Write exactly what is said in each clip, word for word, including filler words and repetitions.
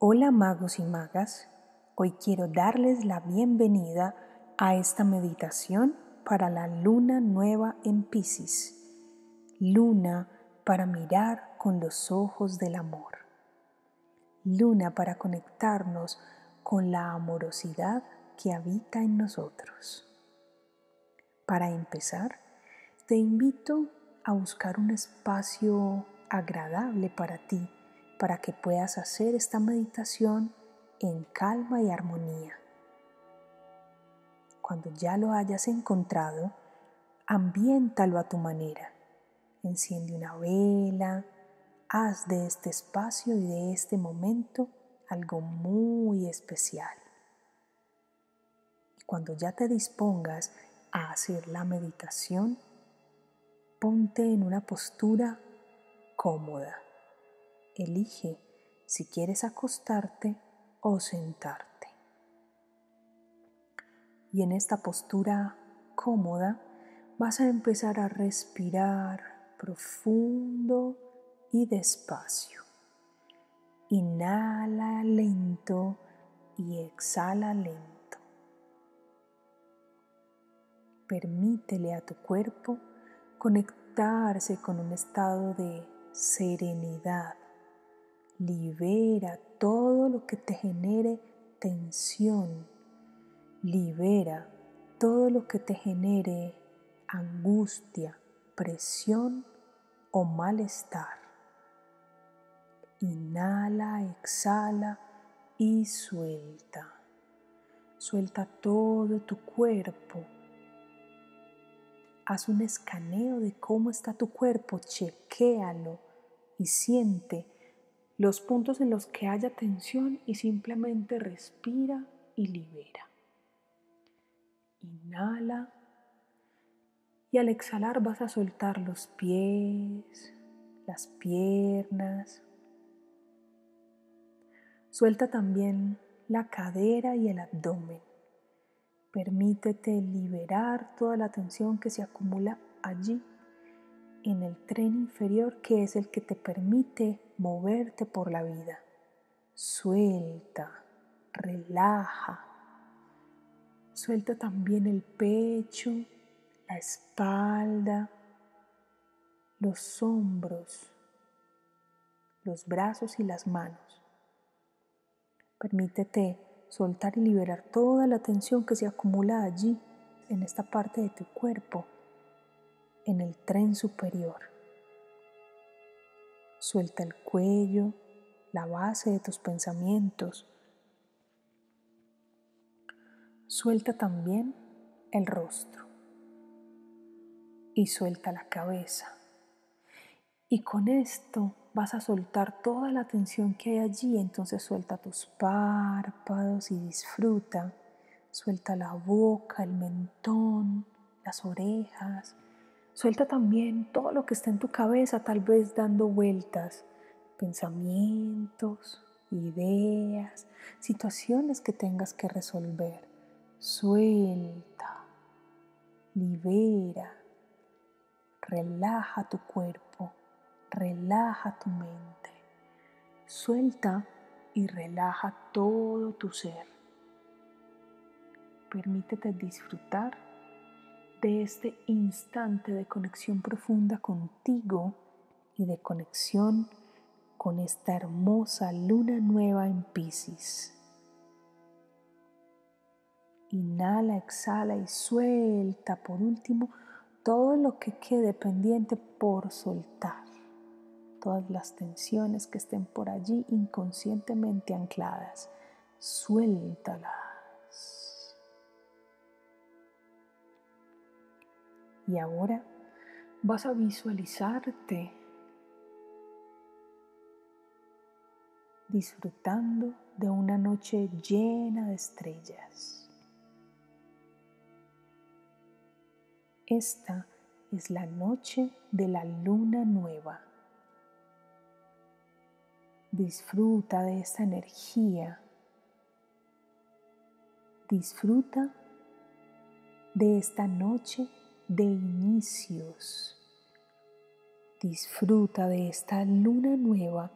Hola magos y magas, hoy quiero darles la bienvenida a esta meditación para la luna nueva en Piscis, luna para mirar con los ojos del amor, luna para conectarnos con la amorosidad que habita en nosotros. Para empezar, te invito a buscar un espacio agradable para ti, para que puedas hacer esta meditación en calma y armonía. Cuando ya lo hayas encontrado, ambiéntalo a tu manera. Enciende una vela, haz de este espacio y de este momento algo muy especial. Y cuando ya te dispongas a hacer la meditación, ponte en una postura cómoda. Elige si quieres acostarte o sentarte. Y en esta postura cómoda vas a empezar a respirar profundo y despacio. Inhala lento y exhala lento. Permítele a tu cuerpo conectarse con un estado de serenidad. Libera todo lo que te genere tensión. Libera todo lo que te genere angustia, presión o malestar. Inhala, exhala y suelta. Suelta todo tu cuerpo. Haz un escaneo de cómo está tu cuerpo, chequéalo y siente los puntos en los que haya tensión y simplemente respira y libera. Inhala y al exhalar vas a soltar los pies, las piernas. Suelta también la cadera y el abdomen. Permítete liberar toda la tensión que se acumula allí, en el tren inferior que es el que te permite moverte por la vida. Suelta, relaja. Suelta también el pecho, la espalda, los hombros, los brazos y las manos. Permítete soltar y liberar toda la tensión que se acumula allí, en esta parte de tu cuerpo, en el tren superior. Suelta el cuello, la base de tus pensamientos. Suelta también el rostro y suelta la cabeza. Y con esto vas a soltar toda la tensión que hay allí, entonces suelta tus párpados y disfruta. Suelta la boca, el mentón, las orejas. Suelta también todo lo que está en tu cabeza, tal vez dando vueltas, pensamientos, ideas, situaciones que tengas que resolver. Suelta, libera, relaja tu cuerpo, relaja tu mente. Suelta y relaja todo tu ser. Permítete disfrutar de este instante de conexión profunda contigo y de conexión con esta hermosa luna nueva en Piscis. Inhala, exhala y suelta por último todo lo que quede pendiente por soltar, todas las tensiones que estén por allí inconscientemente ancladas, suéltalas. Y ahora vas a visualizarte disfrutando de una noche llena de estrellas. Esta es la noche de la luna nueva. Disfruta de esta energía. Disfruta de esta noche de inicios. Disfruta de esta luna nueva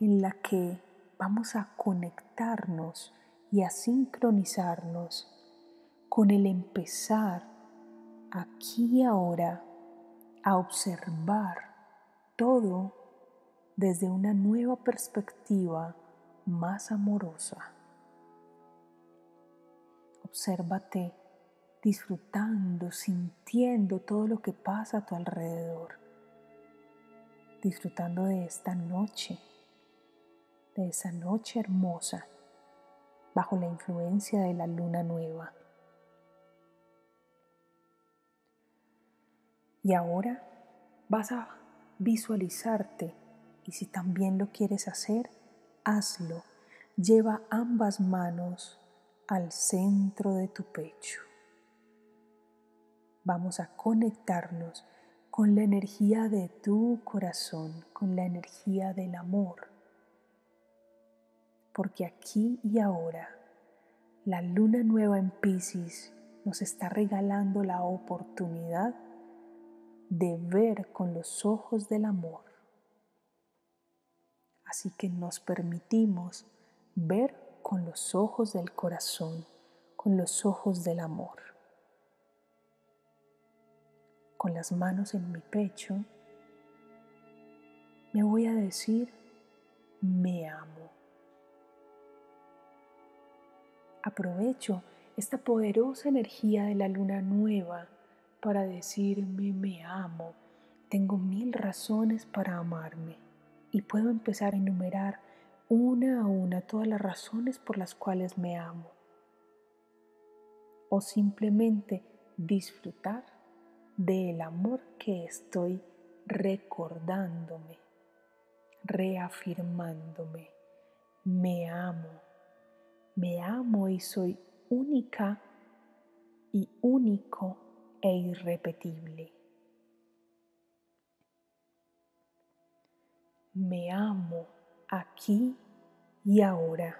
en la que vamos a conectarnos y a sincronizarnos con el empezar aquí y ahora a observar todo desde una nueva perspectiva más amorosa. Obsérvate disfrutando, sintiendo todo lo que pasa a tu alrededor, disfrutando de esta noche, de esa noche hermosa, bajo la influencia de la luna nueva. Y ahora vas a visualizarte, y si también lo quieres hacer, hazlo. Lleva ambas manos al centro de tu pecho. Vamos a conectarnos con la energía de tu corazón, con la energía del amor. Porque aquí y ahora, la luna nueva en Piscis nos está regalando la oportunidad de ver con los ojos del amor. Así que nos permitimos ver con los ojos del corazón, con los ojos del amor. Con las manos en mi pecho, me voy a decir, me amo. Aprovecho esta poderosa energía de la luna nueva para decirme me amo. Tengo mil razones para amarme y puedo empezar a enumerar una a una todas las razones por las cuales me amo. O simplemente disfrutar del amor que estoy recordándome, reafirmándome. Me amo. Me amo y soy única y único e irrepetible. Me amo aquí y ahora.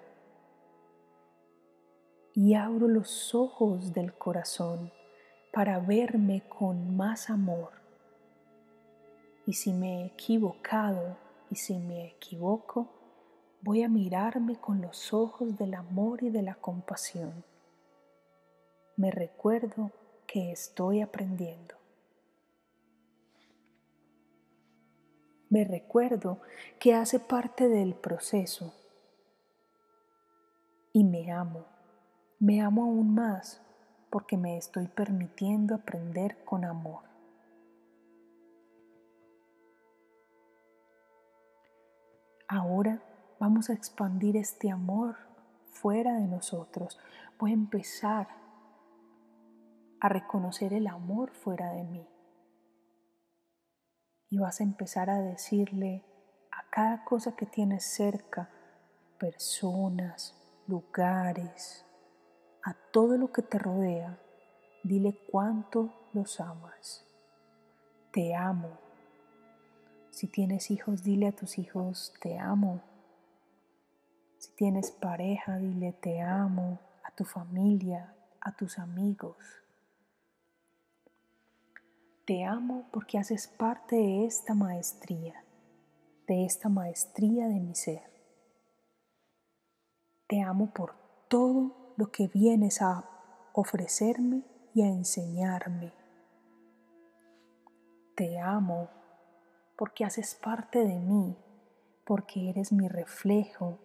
Y abro los ojos del corazón para verme con más amor. Y si me he equivocado y si me equivoco, voy a mirarme con los ojos del amor y de la compasión. Me recuerdo que estoy aprendiendo. Me recuerdo que hace parte del proceso. Y me amo. Me amo aún más porque me estoy permitiendo aprender con amor. Ahora, vamos a expandir este amor fuera de nosotros. Voy a empezar a reconocer el amor fuera de mí. Y vas a empezar a decirle a cada cosa que tienes cerca, personas, lugares, a todo lo que te rodea, dile cuánto los amas. Te amo. Si tienes hijos, dile a tus hijos, te amo. Si tienes pareja, dile te amo, a tu familia, a tus amigos. Te amo porque haces parte de esta maestría, de esta maestría de mi ser. Te amo por todo lo que vienes a ofrecerme y a enseñarme. Te amo porque haces parte de mí, porque eres mi reflejo.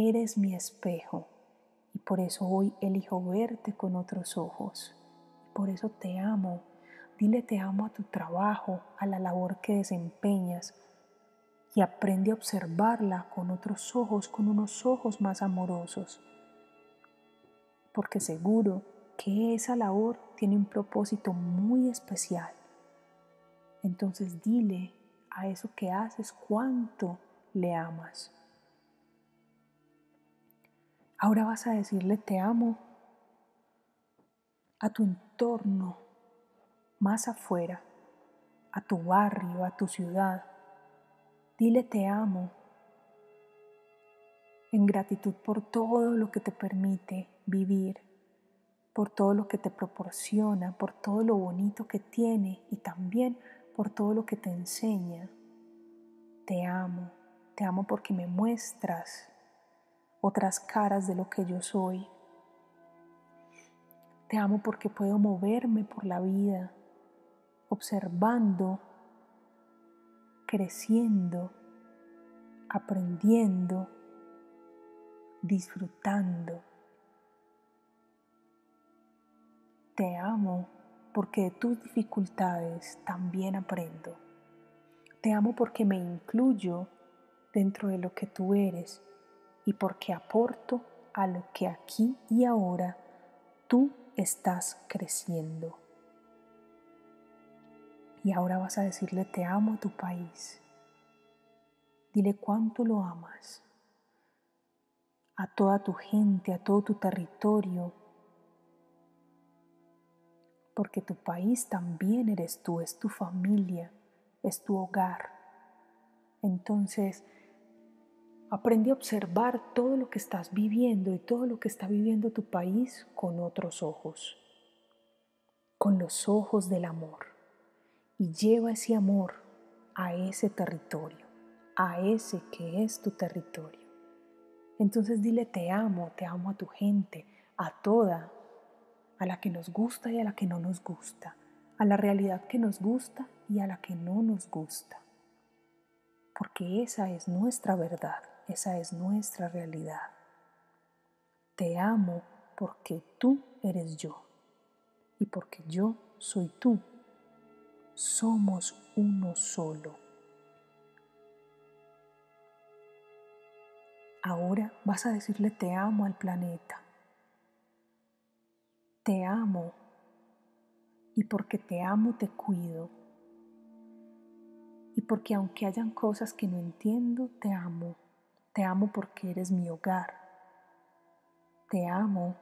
Eres mi espejo y por eso hoy elijo verte con otros ojos. Por eso te amo. Dile te amo a tu trabajo, a la labor que desempeñas y aprende a observarla con otros ojos, con unos ojos más amorosos. Porque seguro que esa labor tiene un propósito muy especial. Entonces dile a eso que haces cuánto le amas. Ahora vas a decirle te amo a tu entorno, más afuera, a tu barrio, a tu ciudad. Dile te amo en gratitud por todo lo que te permite vivir, por todo lo que te proporciona, por todo lo bonito que tiene y también por todo lo que te enseña. Te amo, te amo porque me muestras otras caras de lo que yo soy. Te amo porque puedo moverme por la vida, observando, creciendo, aprendiendo, disfrutando. Te amo porque de tus dificultades también aprendo. Te amo porque me incluyo dentro de lo que tú eres y porque aporto a lo que aquí y ahora tú estás creciendo. Y ahora vas a decirle te amo a tu país. Dile cuánto lo amas. A toda tu gente, a todo tu territorio. Porque tu país también eres tú, es tu familia, es tu hogar. Entonces, aprende a observar todo lo que estás viviendo y todo lo que está viviendo tu país con otros ojos, con los ojos del amor. Y lleva ese amor a ese territorio, a ese que es tu territorio. Entonces dile te amo, te amo a tu gente, a toda, a la que nos gusta y a la que no nos gusta, a la realidad que nos gusta y a la que no nos gusta. Porque esa es nuestra verdad, esa es nuestra realidad. Te amo porque tú eres yo y porque yo soy tú. Somos uno solo. Ahora vas a decirle te amo al planeta. Te amo y porque te amo te cuido y porque aunque hayan cosas que no entiendo, te amo. Te amo porque eres mi hogar. Te amo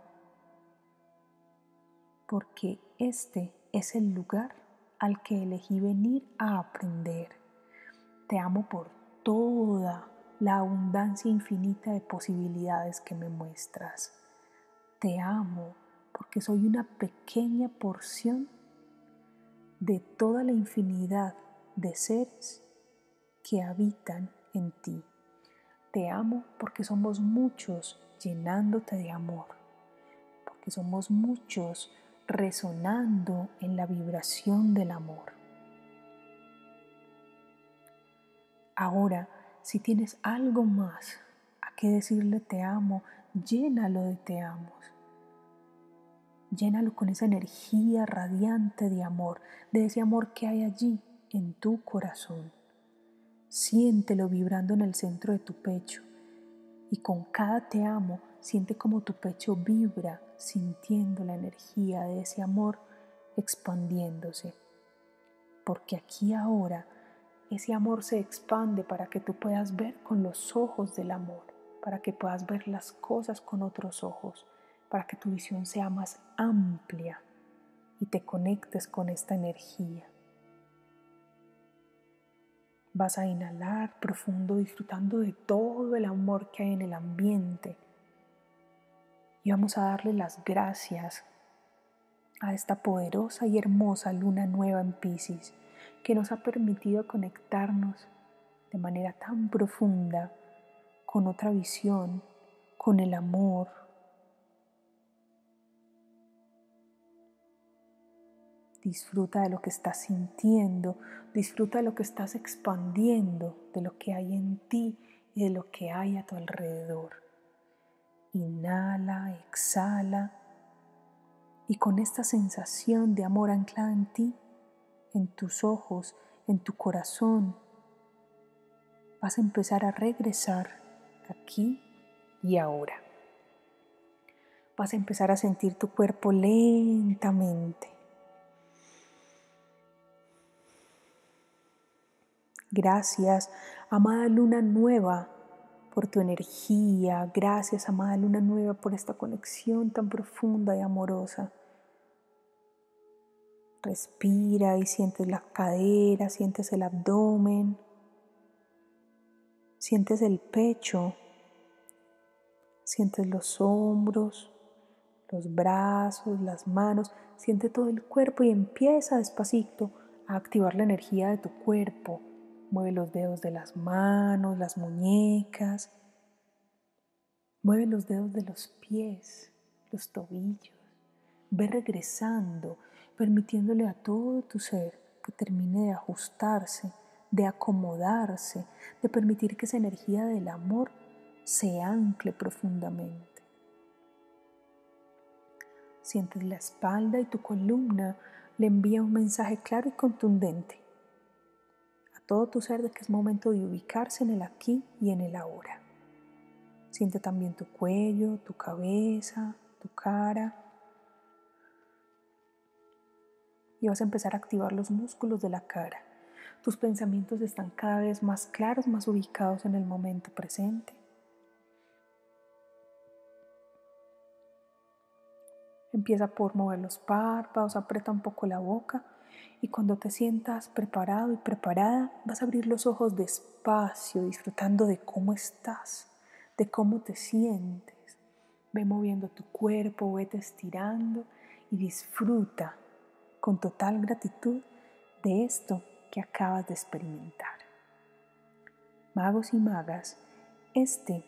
porque este es el lugar al que elegí venir a aprender. Te amo por toda la abundancia infinita de posibilidades que me muestras. Te amo porque soy una pequeña porción de toda la infinidad de seres que habitan en ti. Te amo porque somos muchos llenándote de amor, porque somos muchos resonando en la vibración del amor. Ahora, si tienes algo más a qué decirle te amo, llénalo de te amo. Llénalo con esa energía radiante de amor, de ese amor que hay allí en tu corazón. Siéntelo vibrando en el centro de tu pecho y con cada te amo siente como tu pecho vibra sintiendo la energía de ese amor expandiéndose. Porque aquí ahora ese amor se expande para que tú puedas ver con los ojos del amor, para que puedas ver las cosas con otros ojos, para que tu visión sea más amplia y te conectes con esta energía. Vas a inhalar profundo disfrutando de todo el amor que hay en el ambiente y vamos a darle las gracias a esta poderosa y hermosa luna nueva en Piscis que nos ha permitido conectarnos de manera tan profunda con otra visión, con el amor, disfruta de lo que estás sintiendo, disfruta de lo que estás expandiendo, de lo que hay en ti y de lo que hay a tu alrededor. Inhala, exhala y con esta sensación de amor anclada en ti, en tus ojos, en tu corazón, vas a empezar a regresar aquí y ahora. Vas a empezar a sentir tu cuerpo lentamente. Gracias, amada luna nueva, por tu energía. Gracias, amada luna nueva, por esta conexión tan profunda y amorosa. Respira y sientes las caderas, sientes el abdomen, sientes el pecho, sientes los hombros, los brazos, las manos, siente todo el cuerpo y empieza despacito a activar la energía de tu cuerpo. Mueve los dedos de las manos, las muñecas. Mueve los dedos de los pies, los tobillos. Ve regresando, permitiéndole a todo tu ser que termine de ajustarse, de acomodarse, de permitir que esa energía del amor se ancle profundamente. Sientes la espalda y tu columna le envía un mensaje claro y contundente a todo tu ser de que es momento de ubicarse en el aquí y en el ahora. Siente también tu cuello, tu cabeza, tu cara. Y vas a empezar a activar los músculos de la cara. Tus pensamientos están cada vez más claros, más ubicados en el momento presente. Empieza por mover los párpados, aprieta un poco la boca y cuando te sientas preparado y preparada, vas a abrir los ojos despacio, disfrutando de cómo estás, de cómo te sientes. Ve moviendo tu cuerpo, vete estirando y disfruta con total gratitud de esto que acabas de experimentar. Magos y magas, este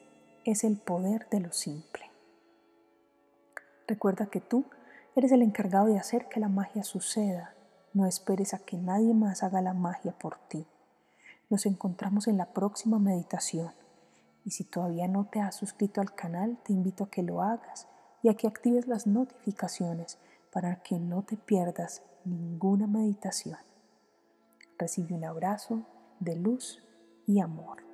es el poder de lo simple. Recuerda que tú eres el encargado de hacer que la magia suceda. No esperes a que nadie más haga la magia por ti. Nos encontramos en la próxima meditación. Y si todavía no te has suscrito al canal, te invito a que lo hagas y a que actives las notificaciones para que no te pierdas ninguna meditación. Recibe un abrazo de luz y amor.